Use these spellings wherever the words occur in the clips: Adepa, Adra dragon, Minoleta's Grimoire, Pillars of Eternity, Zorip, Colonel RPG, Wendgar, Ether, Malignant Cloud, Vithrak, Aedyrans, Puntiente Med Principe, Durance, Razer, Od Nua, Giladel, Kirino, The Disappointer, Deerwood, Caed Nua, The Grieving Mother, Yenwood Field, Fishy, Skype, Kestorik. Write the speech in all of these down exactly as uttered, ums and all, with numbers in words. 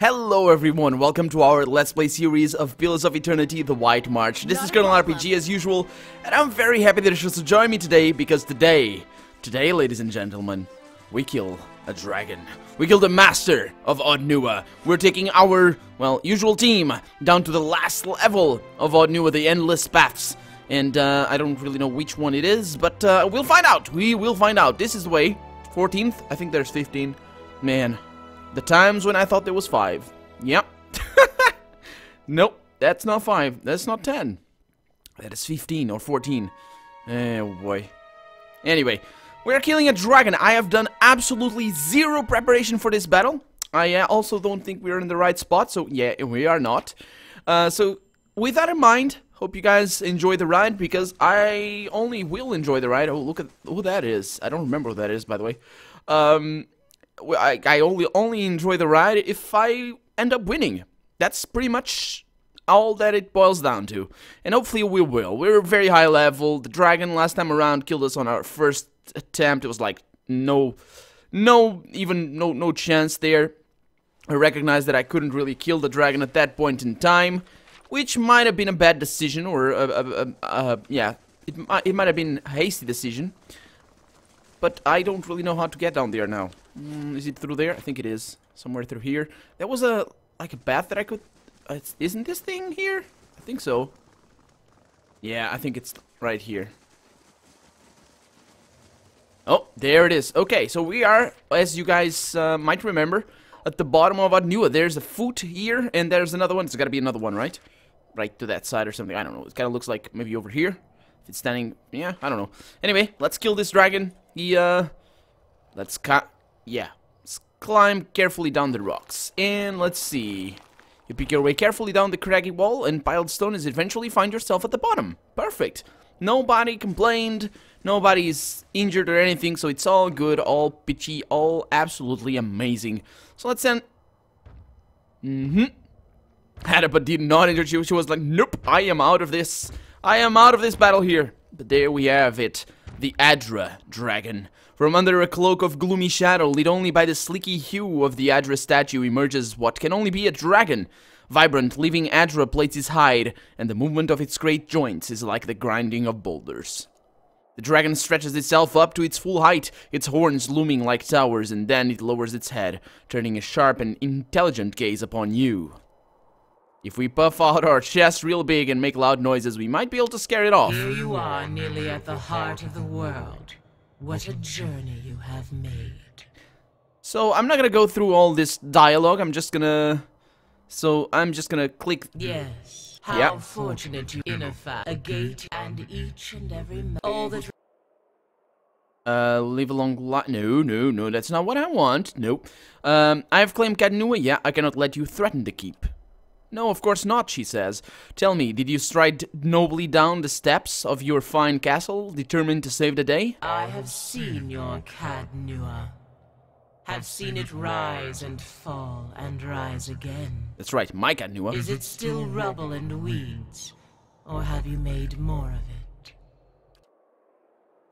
Hello everyone, welcome to our Let's Play series of Pillars of Eternity, The White March. This is Colonel R P G as usual, and I'm very happy that you chose to join me today, because today, today ladies and gentlemen, we kill a dragon. We kill the master of Od Nua. We're taking our, well, usual team down to the last level of Od Nua, the Endless Paths. And uh, I don't really know which one it is, but uh, we'll find out. We will find out. This is the way, fourteenth, I think there's fifteen, man. The times when I thought there was five. Yep. Nope, that's not five. That's not ten. That is fifteen or fourteen. Oh boy. Anyway, we're killing a dragon. I have done absolutely zero preparation for this battle. I uh, also don't think we're in the right spot, so yeah, we are not. Uh, so, with that in mind, hope you guys enjoy the ride, because I only will enjoy the ride. Oh, look at who that is. I don't remember who that is, by the way. Um... I, I only only enjoy the ride if I end up winning. That's pretty much all that it boils down to. And hopefully we will. We're very high level. The dragon last time around killed us on our first attempt. It was like no, no, even no, no chance there. I recognized that I couldn't really kill the dragon at that point in time, which might have been a bad decision, or a, a, a, a, yeah, it it might have been a hasty decision. But I don't really know how to get down there now. Mm, is it through there? I think it is. Somewhere through here. There was a, like a path that I could... Uh, it's, isn't this thing here? I think so. Yeah, I think it's right here. Oh, there it is. Okay, so we are, as you guys uh, might remember, at the bottom of Od Nua. There's a foot here, and there's another one. It's gotta be another one, right? Right to that side or something. I don't know. It kinda looks like maybe over here. If it's standing... Yeah, I don't know. Anyway, let's kill this dragon. He, uh... Let's cut. Yeah, let's climb carefully down the rocks, and let's see. You pick your way carefully down the craggy wall and piled stone is eventually find yourself at the bottom. Perfect. Nobody complained, nobody's injured or anything, so it's all good, all peachy, all absolutely amazing. So let's end... Mm-hmm. Adepa did not injure you. She was like, nope, I am out of this. I am out of this battle here. But there we have it. The Adra dragon. From under a cloak of gloomy shadow, lit only by the sleeky hue of the Adra statue, emerges what can only be a dragon. Vibrant, living Adra plates his hide, and the movement of its great joints is like the grinding of boulders. The dragon stretches itself up to its full height, its horns looming like towers, and then it lowers its head, turning a sharp and intelligent gaze upon you. If we puff out our chest real big and make loud noises, we might be able to scare it off. Here you are, nearly at the heart of the world. What a journey you have made. So, I'm not gonna go through all this dialogue, I'm just gonna... So, I'm just gonna click... Yes. How yep. fortunate to unify a gate and each and every... All the... Uh, live along li- No, no, no, that's not what I want. Nope. Um, I have claimed Caed Nua. Yeah, I cannot let you threaten the keep. No, of course not, she says. Tell me, did you stride nobly down the steps of your fine castle, determined to save the day? I have seen your Caed Nua. Have seen it rise and fall and rise again. That's right, my Caed Nua. Is it still rubble and weeds, or have you made more of it?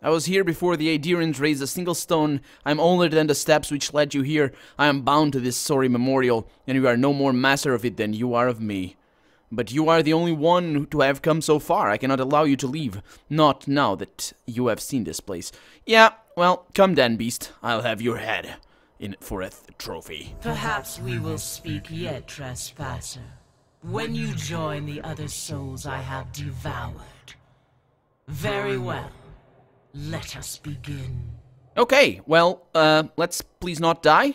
I was here before the Aedyrans raised a single stone. I am older than the steps which led you here. I am bound to this sorry memorial, and you are no more master of it than you are of me. But you are the only one to have come so far. I cannot allow you to leave. Not now that you have seen this place. Yeah, well, come then, beast. I'll have your head in for a th- trophy. Perhaps we will speak yet, trespasser. When you join the other souls I have devoured. Very well. Let us begin. Okay, well, uh, let's please not die.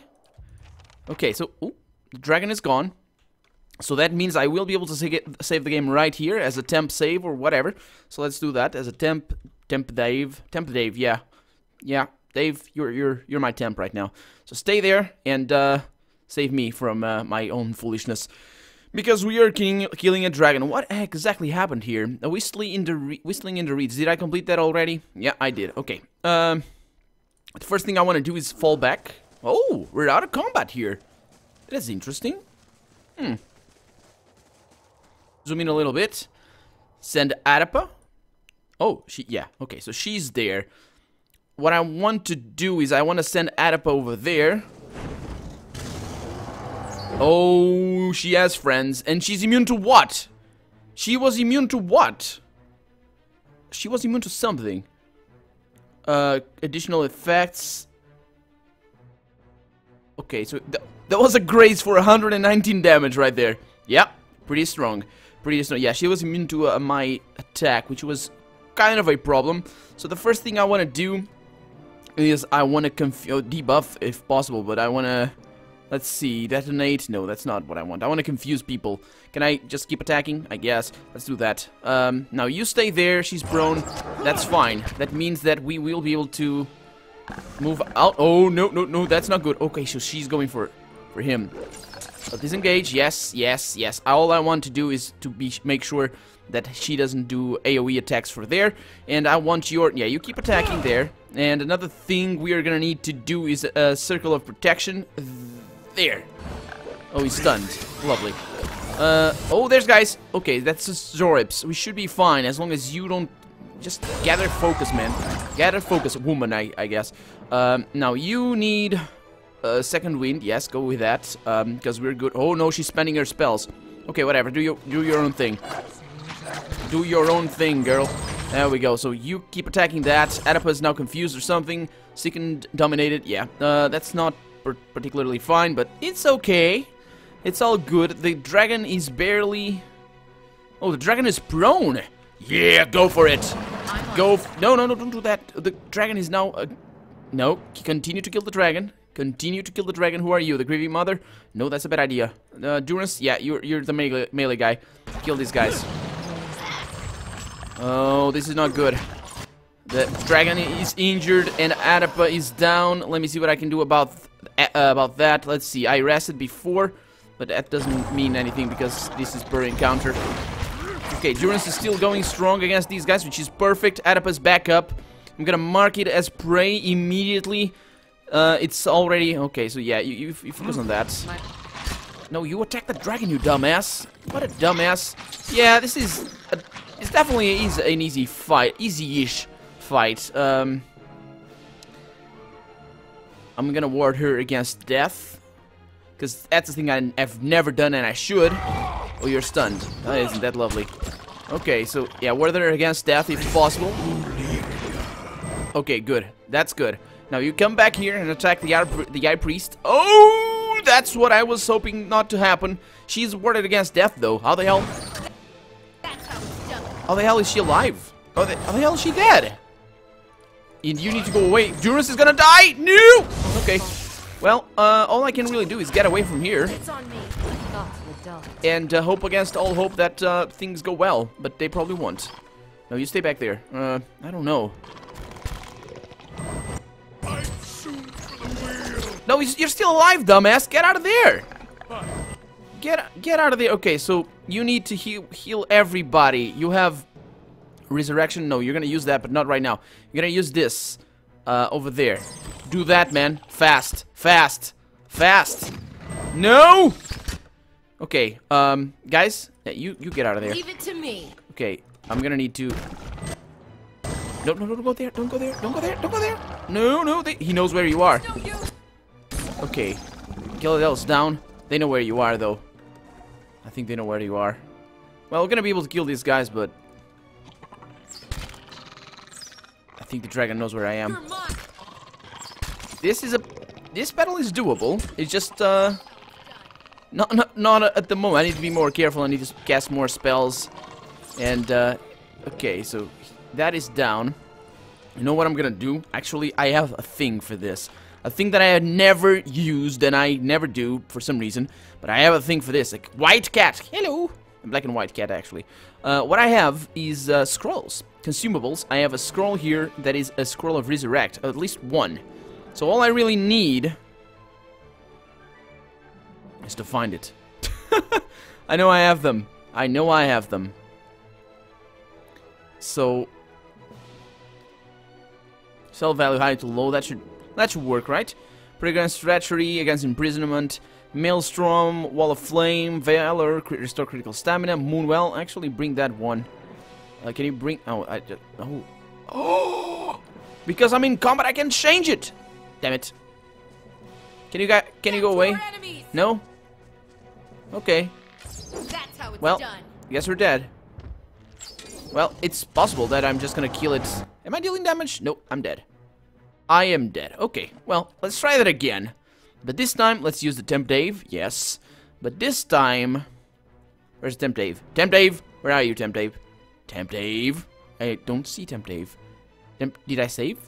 Okay, so, ooh, the dragon is gone. So that means I will be able to save the game right here as a temp save or whatever. So let's do that as a temp, temp Dave, temp Dave, yeah. Yeah, Dave, you're, you're, you're my temp right now. So stay there and, uh, save me from, uh, my own foolishness. Because we are killing, killing a dragon. What exactly happened here? A whistling in the re whistling in the reeds. Did I complete that already? Yeah, I did. Okay. Um, the first thing I want to do is fall back. Oh, we're out of combat here. That's interesting. Hmm. Zoom in a little bit. Send Adepa. Oh, she. Yeah. Okay. So she's there. What I want to do is I want to send Adepa over there. Oh, she has friends. And she's immune to what? She was immune to what? She was immune to something. Uh, additional effects. Okay, so th that was a grace for one hundred nineteen damage right there. Yep, pretty strong. Pretty strong. Yeah, she was immune to uh, my attack, which was kind of a problem. So the first thing I want to do is I want to conf oh, debuff if possible, but I want to... Let's see, detonate? No, that's not what I want. I want to confuse people. Can I just keep attacking? I guess. Let's do that. Um, now, you stay there. She's prone. That's fine. That means that we will be able to move out. Oh, no, no, no. That's not good. Okay, so she's going for for him. So disengage. Yes, yes, yes. All I want to do is to be make sure that she doesn't do AoE attacks for there. And I want your... Yeah, you keep attacking there. And another thing we are going to need to do is a circle of protection. There. Oh, he's stunned. Lovely. Uh, oh, there's guys. Okay, that's just Zorips. We should be fine as long as you don't... Just gather focus, man. Gather focus. Woman, I, I guess. Um, now, you need a second wind. Yes, go with that. Um, because we're good. Oh, no, she's spending her spells. Okay, whatever. Do your, do your own thing. Do your own thing, girl. There we go. So, you keep attacking that. Adepa is now confused or something. Second dominated. Yeah. Uh, that's not... particularly fine, but it's okay. It's all good. The dragon is barely... Oh, the dragon is prone. Yeah, go for it. Go... F no, no, no, don't do that. The dragon is now... Uh... No, continue to kill the dragon. Continue to kill the dragon. Who are you? The Grieving Mother? No, that's a bad idea. Uh, Durance? Yeah, you're, you're the melee, melee guy. Kill these guys. Oh, this is not good. The dragon is injured and Adepa is down. Let me see what I can do about... Uh, about that. Let's see, I rested before, but that doesn't mean anything because this is per encounter. Okay, Durance is still going strong against these guys, which is perfect. Adepa's back up. I'm gonna mark it as prey immediately. Uh, it's already... Okay, so yeah, you, you, you focus on that. No, you attack the dragon, you dumbass. What a dumbass. Yeah, this is... A, it's definitely is an easy fight. Easy-ish fight. Um... I'm gonna ward her against death, because that's the thing I've never done and I should. Oh, you're stunned. Oh, isn't that lovely? Okay, so, yeah, ward her against death if possible. Okay, good. That's good. Now, you come back here and attack the Eye, the Eye Priest. Oh, that's what I was hoping not to happen. She's warded against death, though. How the hell... How the hell is she alive? How the, how the hell is she dead? And you need to go away. Durance is gonna die! No! Okay. Well, uh, all I can really do is get away from here. And uh, hope against all hope that uh, things go well. But they probably won't. No, you stay back there. Uh, I don't know. No, you're still alive, dumbass! Get out of there! Get, get out of there. Okay, so you need to heal, heal everybody. You have... Resurrection? No, you're gonna use that, but not right now. You're gonna use this uh, over there. Do that, man. Fast, fast, fast. No. Okay, um, guys, you you get out of there. Leave it to me. Okay, I'm gonna need to. No, no, no, don't go there. Don't go there. Don't go there. Don't go there. No, no, they... he knows where you are. Okay, Giladel's down. They know where you are, though. I think they know where you are. Well, we're gonna be able to kill these guys, but. I think the dragon knows where I am. This is a... This battle is doable. It's just, uh... Not, not, not at the moment. I need to be more careful. I need to cast more spells. And, uh... Okay, so... That is down. You know what I'm gonna do? Actually, I have a thing for this. A thing that I had never used and I never do for some reason. But I have a thing for this. Like, white cat. Hello! A black and white cat, actually. Uh, what I have is, uh, scrolls. Consumables. I have a scroll here that is a scroll of resurrect, at least one. So all I really need is to find it. I know I have them. I know I have them. So sell value high to low. That should that should work, right? Pretty against treachery, against imprisonment, maelstrom, wall of flame, valor, restore critical stamina, moonwell. Actually, bring that one. Uh, can you bring... Oh, I just... Oh. Oh! Because I'm in combat, I can change it! Damn it. Can you guys... Can you go away? No? Okay. That's how it's well, done. Yes, we're dead. Well, it's possible that I'm just gonna kill it. Am I dealing damage? No, I'm dead. I am dead. Okay, well, let's try that again. But this time, let's use the Temp Dave. Yes. But this time... Where's Temp Dave? Temp Dave! Where are you, Temp Dave? Temp Dave? I don't see Temp Dave. Temp Did I save?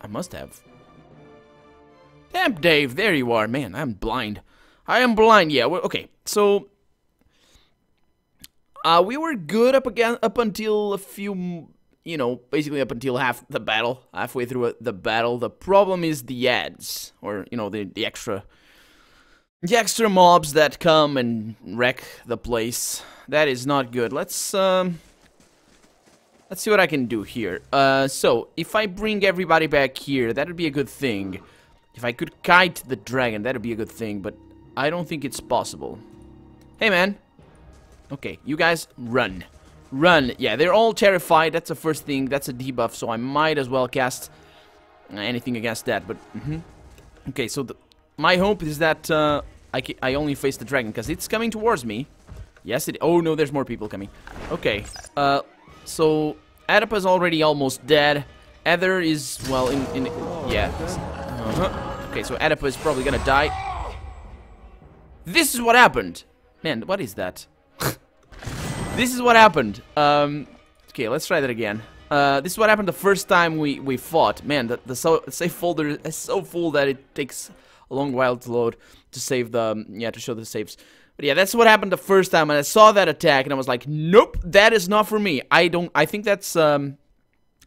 I must have. Temp Dave, there you are. Man, I'm blind. I am blind, yeah. Well, okay, so... Uh, we were good up again up until a few... You know, basically up until half the battle, halfway through the battle. The problem is the ads, or, you know, the, the extra... The extra mobs that come and wreck the place. That is not good. Let's, um... Let's see what I can do here. Uh, so, if I bring everybody back here, that would be a good thing. If I could kite the dragon, that would be a good thing, but I don't think it's possible. Hey, man. Okay, you guys, run. Run. Yeah, they're all terrified. That's the first thing. That's a debuff, so I might as well cast anything against that, but... Mm-hmm. Okay, so the, my hope is that uh, I, ca I only face the dragon, because it's coming towards me. Yes, it... Oh, no, there's more people coming. Okay, uh, so... Adepa's already almost dead. Ether is, well, in... in yeah. Uh-huh. Okay, so Adepa is probably gonna die. This is what happened! Man, what is that? This is what happened. Um, okay, let's try that again. Uh, this is what happened the first time we, we fought. Man, the, the so, save folder is so full that it takes a long while to load to save the... Yeah, to show the saves. But yeah, that's what happened the first time, and I saw that attack, and I was like, nope, that is not for me. I don't... I think that's... Um,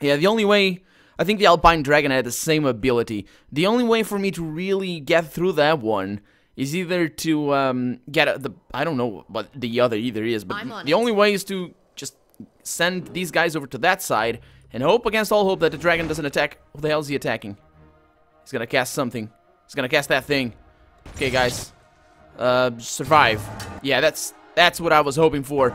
yeah, the only way... I think the Alpine Dragon had the same ability. The only way for me to really get through that one... is either to um, get a, the... I don't know what the other either is, but on the it. only way is to just send these guys over to that side and hope against all hope that the dragon doesn't attack. Who the hell is he attacking? He's gonna cast something. He's gonna cast that thing. Okay, guys. Uh, survive. Yeah, that's that's what I was hoping for.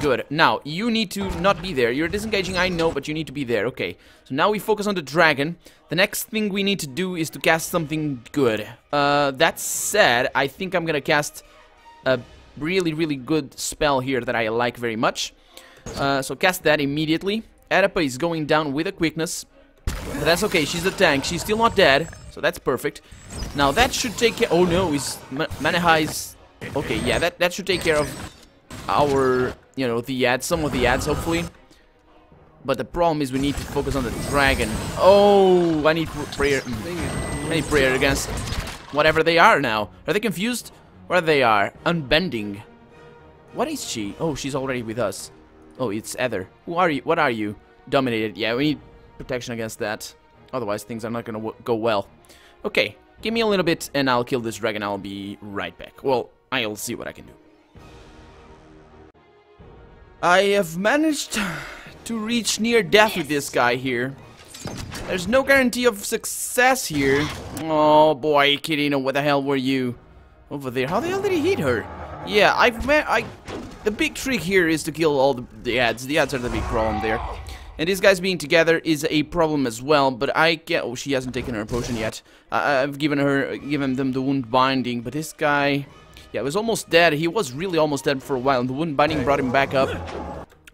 Good. Now, you need to not be there. You're disengaging, I know, but you need to be there. Okay. So now we focus on the dragon. The next thing we need to do is to cast something good. Uh, that said, I think I'm gonna cast a really, really good spell here that I like very much. Uh, so cast that immediately. Adepa is going down with a quickness. But that's okay, she's a tank. She's still not dead, so that's perfect. Now that should take care... Oh no, is Manahai's... Okay, yeah, that, that should take care of... our, you know, the ads, some of the ads, hopefully. But the problem is we need to focus on the dragon. Oh, I need prayer. I need prayer against whatever they are now. Are they confused? Where they are? Unbending. What is she? Oh, she's already with us. Oh, it's Ether. Who are you? What are you? Dominated. Yeah, we need protection against that. Otherwise, things are not going to go well. Okay, give me a little bit and I'll kill this dragon. I'll be right back. Well, I'll see what I can do. I have managed to reach near death with this guy here. There's no guarantee of success here. Oh boy, Kirino, what the hell were you? Over there. How the hell did he hit her? Yeah, I've met... I, the big trick here is to kill all the, the ads. The ads are the big problem there. And these guys being together is a problem as well, but I can't... Oh, she hasn't taken her potion yet. I, I've given her... given them the wound binding, but this guy... Yeah, he was almost dead. He was really almost dead for a while, and the wound binding brought him back up.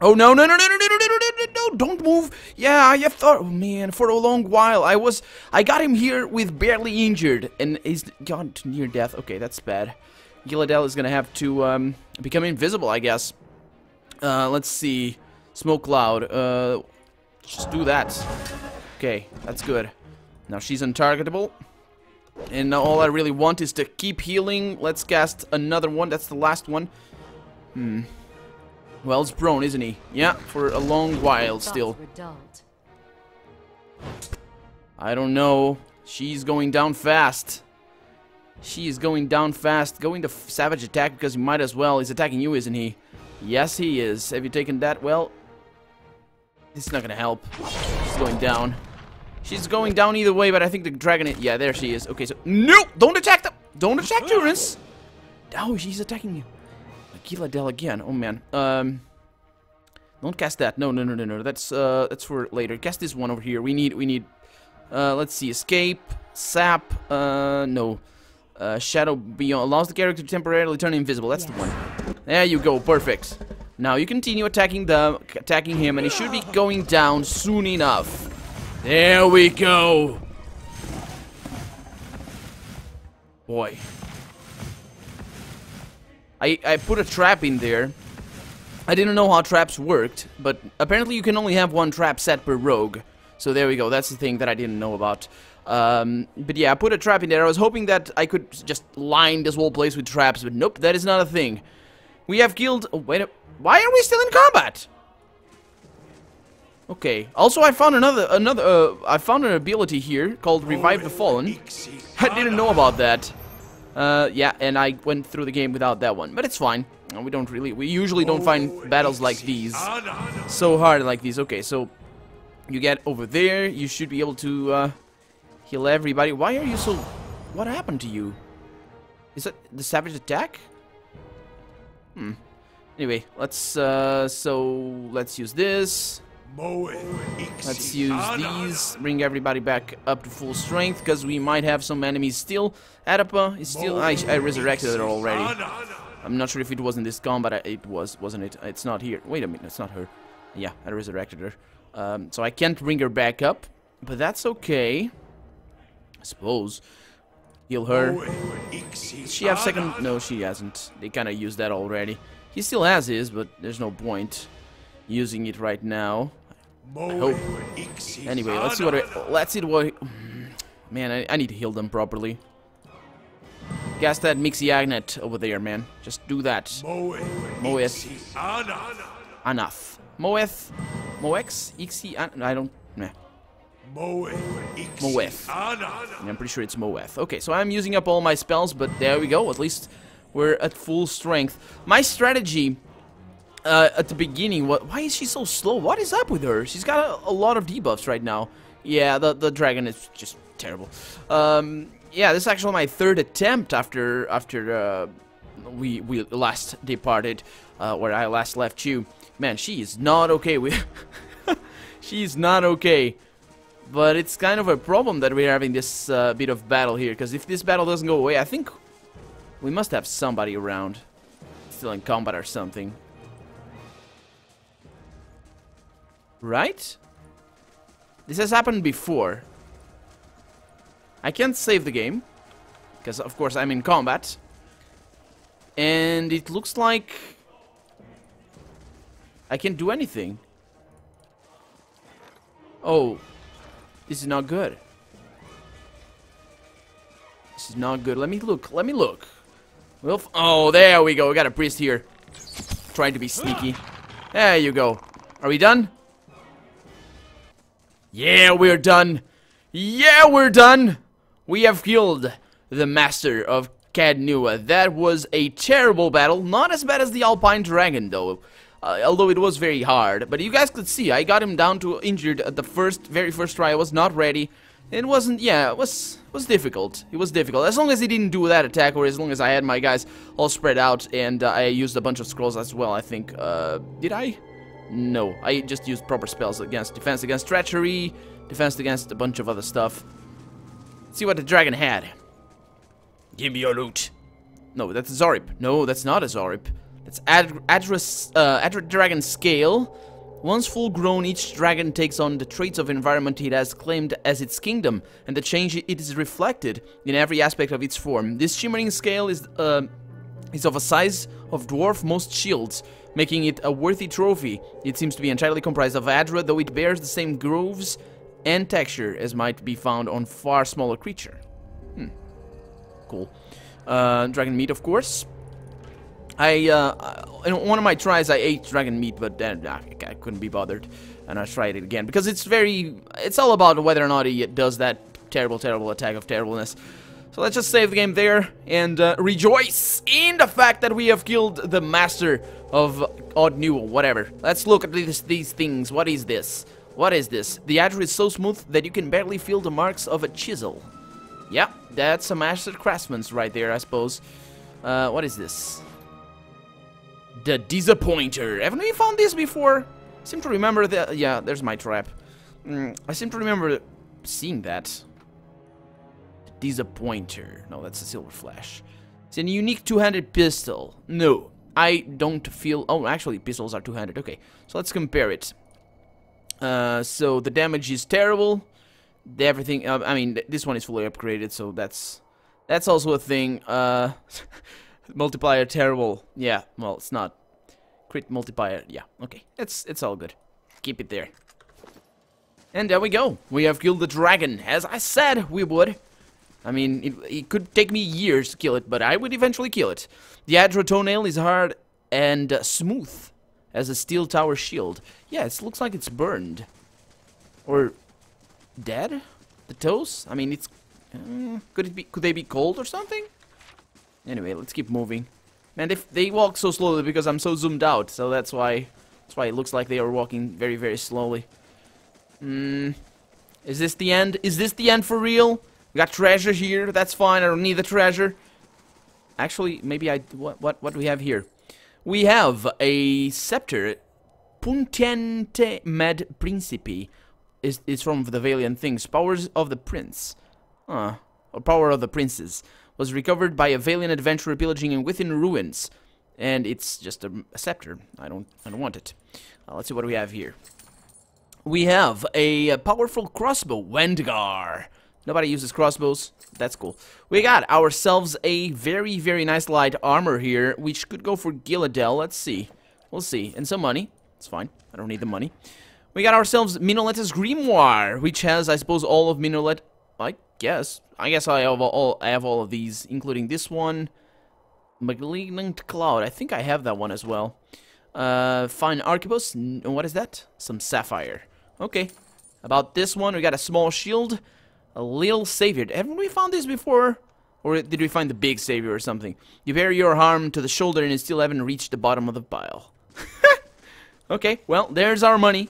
Oh, no, no, no, no, no, no, no, no, no, no, no, don't move. Yeah, I have thought, oh, man, for a long while. I was, I got him here with barely injured, and he's gone to near death. Okay, that's bad. Giladel is going to have to um, become invisible, I guess. Uh, let's see. Smoke Cloud. Uh, just do that. Okay, that's good. Now she's untargetable. And now all I really want is to keep healing. Let's cast another one. That's the last one. Hmm. Well, it's prone, isn't he? Yeah, for a long while still. I don't know. She's going down fast. She is going down fast. Going to Savage Attack because he might as well. He's attacking you, isn't he? Yes, he is. Have you taken that? Well, it's not going to help. She's going down. She's going down either way, but I think the dragon... Is, yeah, there she is. Okay, so... No! Don't attack them! Don't attack Durance! Oh, she's attacking you. Giladel again. Oh, man. Um, don't cast that. No, no, no, no, no. That's uh, that's for later. Cast this one over here. We need... We need... Uh, let's see. Escape. Sap. Uh, no. Uh, Shadow Beyond allows the character to temporarily turn invisible. That's yes. the one. There you go. Perfect. Now you continue attacking them, attacking him, and he should be going down soon enough. There we go. Boy. I, I put a trap in there. I didn't know how traps worked, but apparently you can only have one trap set per rogue. So there we go, that's the thing that I didn't know about. Um, but yeah, I put a trap in there. I was hoping that I could just line this whole place with traps, but nope, that is not a thing. We have killed... Oh, wait a... Why are we still in combat? Okay. Also, I found another... another. Uh, I found an ability here called Revive the Fallen. I didn't know about that. Uh, yeah, and I went through the game without that one, but it's fine. We don't really... We usually don't find battles like these. So hard like these. Okay, so... You get over there. You should be able to uh, heal everybody. Why are you so... What happened to you? Is that the savage attack? Hmm. Anyway, let's... Uh, so, let's use this. Let's use these. Bring everybody back up to full strength, because we might have some enemies still. Adepa is still... I, I resurrected it already. I'm not sure if it was in this combat. It was, wasn't it? It's not here. Wait a minute, it's not her. Yeah, I resurrected her. Um, so I can't bring her back up, but that's okay, I suppose. Heal her. Does she have second? No, she hasn't. They kind of used that already. He still has his, but there's no point using it right now. I hope. Anyway, let's see what. I, let's see what. I, man, I, I need to heal them properly. Cast that Mixi Agnet over there, man. Just do that. Moeth. Enough. Moeth. Moex, Ixi, I don't, nah. Moeth. I'm pretty sure it's Moeth. Okay, so I'm using up all my spells, but there we go. At least we're at full strength. My strategy uh, at the beginning, what, why is she so slow? What is up with her? She's got a, a lot of debuffs right now. Yeah, the, the dragon is just terrible. Um, yeah, this is actually my third attempt after after uh, we, we last departed, uh, where I last left you. Man, she is not okay with... She's not okay. But it's kind of a problem that we're having this uh, bit of battle here. Because if this battle doesn't go away, I think... We must have somebody around. Still in combat or something. Right? This has happened before. I can't save the game. Because, of course, I'm in combat. And it looks like... I can't do anything. Oh. This is not good. This is not good. Let me look. Let me look. Well, oh, there we go. We got a priest here. Trying to be sneaky. There you go. Are we done? Yeah, we're done. Yeah, we're done. We have killed the master of Caed Nua. That was a terrible battle. Not as bad as the Alpine Dragon, though. Uh, although it was very hard, but you guys could see I got him down to injured at the first, very first try. I was not ready. It wasn't, yeah, it was was difficult. It was difficult. As long as he didn't do that attack, or as long as I had my guys all spread out, and uh, I used a bunch of scrolls as well. I think. Uh, did I? No, I just used proper spells against defense against treachery, defense against a bunch of other stuff. Let's see what the dragon had. Give me your loot. No, that's a Zorip. No, that's not a Zorip. That's Adra, uh, Adra dragon scale. Once full grown, each dragon takes on the traits of environment it has claimed as its kingdom, and the change it is reflected in every aspect of its form. This shimmering scale is uh, is of a size of dwarf most shields, making it a worthy trophy. It seems to be entirely comprised of Adra, though it bears the same grooves and texture as might be found on far smaller creature. Hmm. Cool. Uh, dragon meat, of course. I, uh, in one of my tries, I ate dragon meat, but then uh, I couldn't be bothered, and I tried it again, because it's very, it's all about whether or not it does that terrible, terrible attack of terribleness. So let's just save the game there, and uh, rejoice in the fact that we have killed the master of Od Nua, whatever. Let's look at these, these things. What is this? What is this? The Adra is so smooth that you can barely feel the marks of a chisel. Yeah, that's a master craftsman's right there, I suppose. Uh, what is this? The Disappointer. Haven't we found this before? I seem to remember that. Yeah, there's my trap. Mm, I seem to remember seeing that. Disappointer. No, that's a silver flash. It's a unique two-handed pistol. No, I don't feel... Oh, actually, pistols are two-handed. Okay, so let's compare it. Uh, so the damage is terrible. The everything... Uh, I mean, th this one is fully upgraded, so that's... That's also a thing. Uh, multiplier terrible. Yeah, well, it's not. Crit multiplier. Yeah, okay. It's, it's all good. Keep it there. And there we go. We have killed the dragon, as I said we would. I mean, it, it could take me years to kill it, but I would eventually kill it. The Adra toenail is hard and uh, smooth as a steel tower shield. Yeah, it looks like it's burned. Or dead? The toes? I mean, it's... Uh, could it be? Could they be cold or something? Anyway, let's keep moving. Man, they, they walk so slowly because I'm so zoomed out, so that's why that's why it looks like they are walking very, very slowly. Hmm. Is this the end? Is this the end for real? We got treasure here. That's fine. I don't need the treasure. Actually, maybe I. What? What? What do we have here? We have a scepter. Puntiente Med Principe. Is is from the Valiant Things. Powers of the Prince. Huh. Or Power of the Princes. Was recovered by a Valiant adventurer pillaging in within ruins. And it's just a, a scepter. I don't I don't want it. Uh, let's see what we have here. We have a, a powerful crossbow. Wendgar. Nobody uses crossbows. That's cool. We got ourselves a very, very nice light armor here, which could go for Giladel. Let's see. We'll see. And some money. It's fine. I don't need the money. We got ourselves Minoleta's Grimoire, which has, I suppose, all of Minoleta... I guess. I guess I have all I have all of these, including this one. Malignant Cloud. I think I have that one as well. Uh, fine Arquebus. What is that? Some sapphire. Okay. About this one, we got a small shield. A little savior. Haven't we found this before? Or did we find the big savior or something? You bear your harm to the shoulder and you still haven't reached the bottom of the pile. Okay, well, there's our money.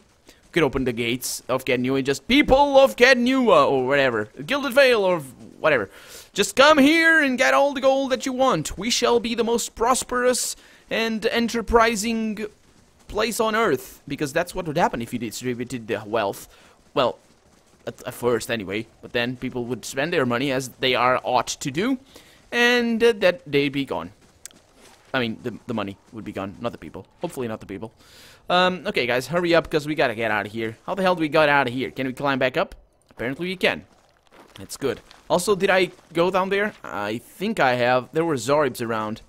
Could open the gates of Caed Nua and just people of Caed Nua or whatever, Gilded Veil or whatever. Just come here and get all the gold that you want. We shall be the most prosperous and enterprising place on earth, because that's what would happen if you distributed the wealth. Well, at, at first anyway, but then people would spend their money as they are ought to do, and uh, that they'd be gone. I mean, the, the money would be gone, not the people. Hopefully not the people. Um, okay, guys, hurry up, because we gotta get out of here. How the hell do we get out of here? Can we climb back up? Apparently we can. That's good. Also, did I go down there? I think I have. There were Zorips around.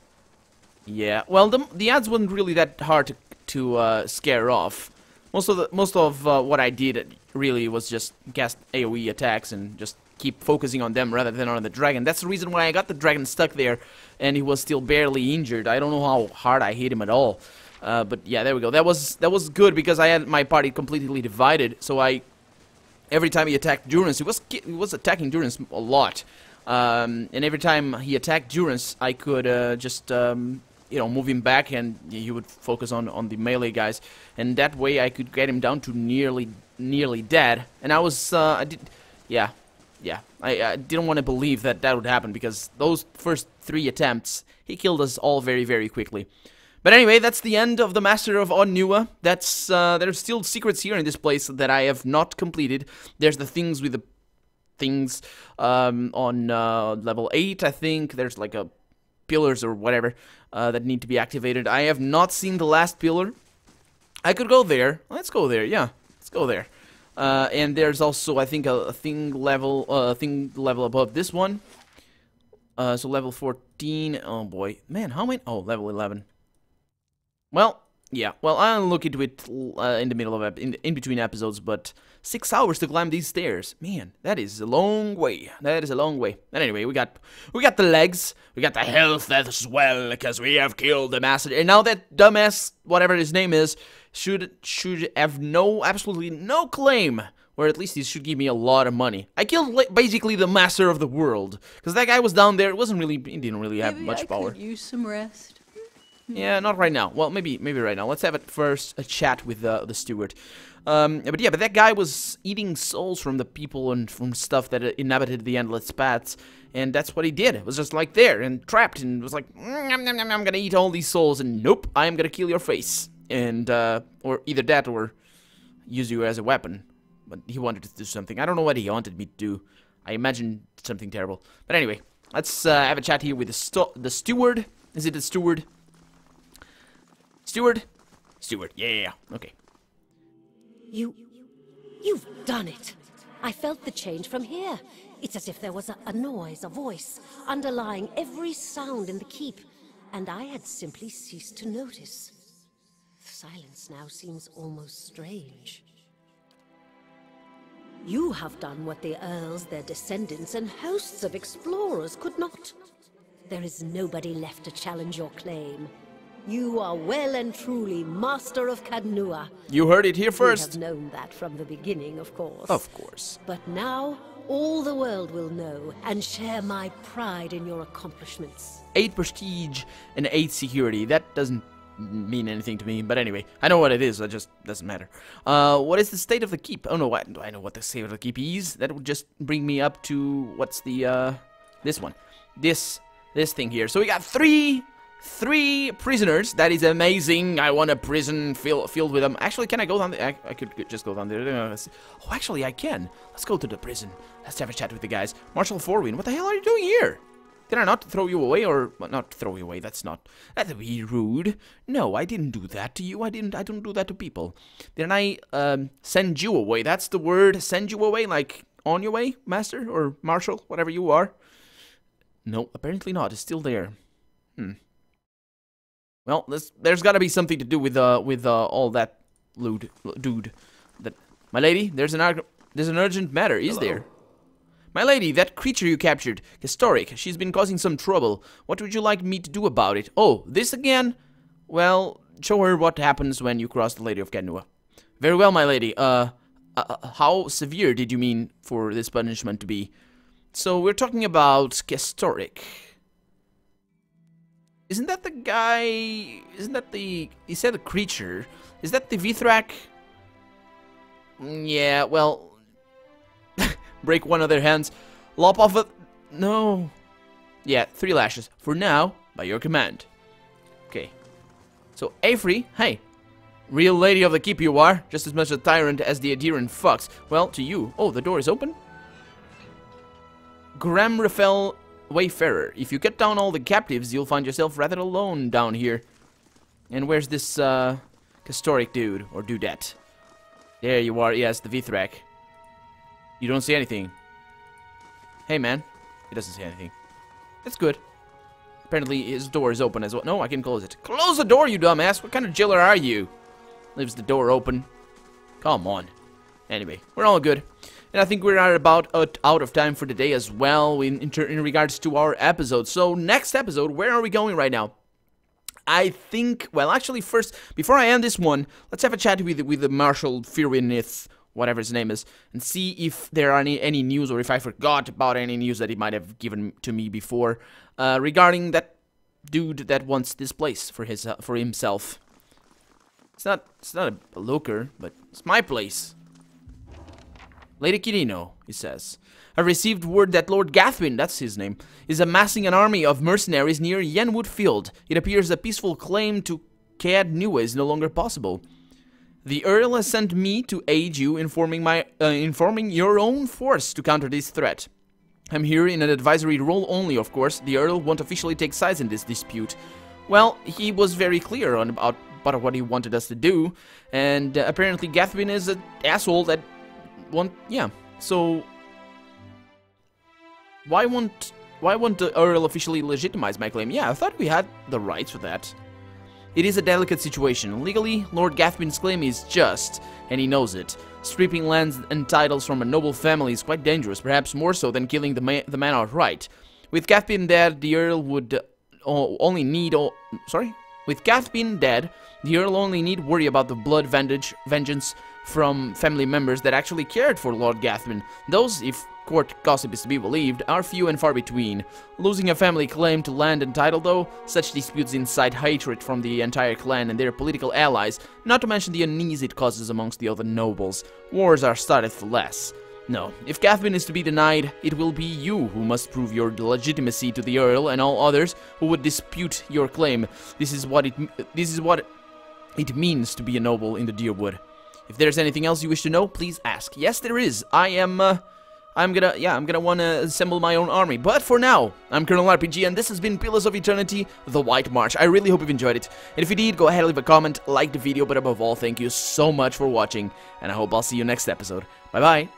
Yeah, well, the, the ads weren't really that hard to, to uh, scare off. Most of, the, most of uh, what I did really was just cast AoE attacks and just keep focusing on them rather than on the dragon. That's the reason why I got the dragon stuck there, and he was still barely injured. I don't know how hard I hit him at all. Uh, but yeah, there we go. That was that was good, because I had my party completely divided. So I, every time he attacked Durance, he was he was attacking Durance a lot, um, and every time he attacked Durance, I could uh, just um, you know, move him back, and he would focus on on the melee guys, and that way I could get him down to nearly nearly dead. And I was uh, I did, yeah, yeah. I, I didn't want to believe that that would happen, because those first three attempts, he killed us all very very quickly. But anyway, that's the end of the Master of Od Nua. That's, uh, there's still secrets here in this place that I have not completed. There's the things with the things um, on uh, level eight, I think. There's like a pillars or whatever uh, that need to be activated. I have not seen the last pillar. I could go there. Let's go there, yeah. Let's go there. Uh, and there's also, I think, a, a thing level, uh, thing level above this one. Uh, so level fourteen. Oh, boy. Man, how many? Oh, level eleven. Well, yeah, well, I'll look into it uh, in the middle of, in, in between episodes, but six hours to climb these stairs. Man, that is a long way. That is a long way. And anyway, we got, we got the legs, we got the health as well, because we have killed the master. And now that dumbass, whatever his name is, should, should have no, absolutely no claim, or at least he should give me a lot of money. I killed basically the master of the world, because that guy was down there, it wasn't really, he didn't really have Maybe much I power. Could use some rest. Yeah, not right now. Well, maybe maybe right now. Let's have at first a chat with uh, the steward. Um, but yeah, but that guy was eating souls from the people and from stuff that inhabited the endless paths, and that's what he did. It was just like there and trapped and was like, nom, nom, nom, I'm gonna eat all these souls, and nope, I'm gonna kill your face. And, uh, or either that or use you as a weapon. But he wanted to do something. I don't know what he wanted me to do. I imagine something terrible. But anyway, let's uh, have a chat here with the st the steward. Is it the steward? Steward? Steward, yeah, yeah, yeah. Okay. You... you've done it. I felt the change from here. It's as if there was a, a noise, a voice, underlying every sound in the keep, and I had simply ceased to notice. The silence now seems almost strange. You have done what the Earls, their descendants, and hosts of explorers could not. There is nobody left to challenge your claim. You are well and truly master of Caed Nua. You heard it here first. We have known that from the beginning, of course. Of course. But now, all the world will know and share my pride in your accomplishments. Eight prestige and eight security. That doesn't mean anything to me, but anyway, I know what it is. So it just doesn't matter. Uh, what is the state of the keep? Oh no, I, I know what the state of the keep is. That would just bring me up to what's the uh, this one, this this thing here. So we got three. Three prisoners. That is amazing. I want a prison fill, filled with them. Actually, can I go down there? I, I could just go down there. Oh, actually, I can. Let's go to the prison. Let's have a chat with the guys. Marshal Forwin, what the hell are you doing here? Did I not throw you away or... Well, not throw you away. That's not... That would be rude. No, I didn't do that to you. I didn't... I don't do that to people. Didn't I um, send you away? That's the word. Send you away? Like, on your way, master? Or marshal? Whatever you are. No, apparently not. It's still there. Hmm. Well, there's, there's got to be something to do with uh with uh, all that lewd dude. That my lady, there's an there's an urgent matter, is Hello. There? My lady, that creature you captured, Kestorik, she's been causing some trouble. What would you like me to do about it? Oh, this again? Well, show her what happens when you cross the Lady of Caed Nua. Very well, my lady. Uh, uh, how severe did you mean for this punishment to be? So we're talking about Kestorik. Isn't that the guy... Isn't that the... He said a creature. Is that the Vithrak? Yeah, well... Break one of their hands. Lop off a... No. Yeah, three lashes. For now, by your command. Okay. So, Afri, hey. Real lady of the keep you are. Just as much a tyrant as the Aedyrans fucks. Well, to you. Oh, the door is open. Graham Raphael... Wayfarer, if you cut down all the captives, you'll find yourself rather alone down here. And where's this, uh, Kestorik dude, or dudette? There you are, yes, the Vithrak. You don't say anything. Hey, man. He doesn't say anything. That's good. Apparently his door is open as well. No, I can close it. Close the door, you dumbass! What kind of jailer are you? Leaves the door open. Come on. Anyway, we're all good. And I think we are about out of time for today as well in, in regards to our episode. So next episode, where are we going right now? I think, well, actually first, before I end this one, let's have a chat with, with the Marshal Firwinith, whatever his name is, and see if there are any, any news or if I forgot about any news that he might have given to me before uh, regarding that dude that wants this place for, his, uh, for himself. It's not, it's not a, a lurker, but it's my place. Lady Kirino, he says, I received word that Lord Gathbin, that's his name, is amassing an army of mercenaries near Yenwood Field. It appears a peaceful claim to Caed Nua is no longer possible. The Earl has sent me to aid you informing, my, uh, informing your own force to counter this threat. I'm here in an advisory role only, of course. The Earl won't officially take sides in this dispute. Well, he was very clear on about, about what he wanted us to do, and uh, apparently Gathbin is an asshole that... One, yeah, so why won't why won't the Earl officially legitimize my claim? Yeah, I thought we had the rights for that. It is a delicate situation. Legally, Lord Gathbin's claim is just, and he knows it. Stripping lands and titles from a noble family is quite dangerous, perhaps more so than killing the, ma the man outright. With Gathbin dead, the Earl would uh, only need... Oh, sorry? With Gathbin dead, the Earl only need worry about the blood vantage, vengeance from family members that actually cared for Lord Gathbin. Those, if court gossip is to be believed, are few and far between. Losing a family claim to land and title, though, such disputes incite hatred from the entire clan and their political allies, not to mention the unease it causes amongst the other nobles. Wars are started for less. No, if Gathbin is to be denied, it will be you who must prove your legitimacy to the Earl and all others who would dispute your claim. This is what it, this is what it means to be a noble in the Deerwood. If there's anything else you wish to know, please ask. Yes, there is. I am, uh, I'm gonna, yeah, I'm gonna wanna assemble my own army. But for now, I'm Colonel R P G, and this has been Pillars of Eternity, The White March. I really hope you've enjoyed it. And if you did, go ahead and leave a comment, like the video, but above all, thank you so much for watching, and I hope I'll see you next episode. Bye-bye.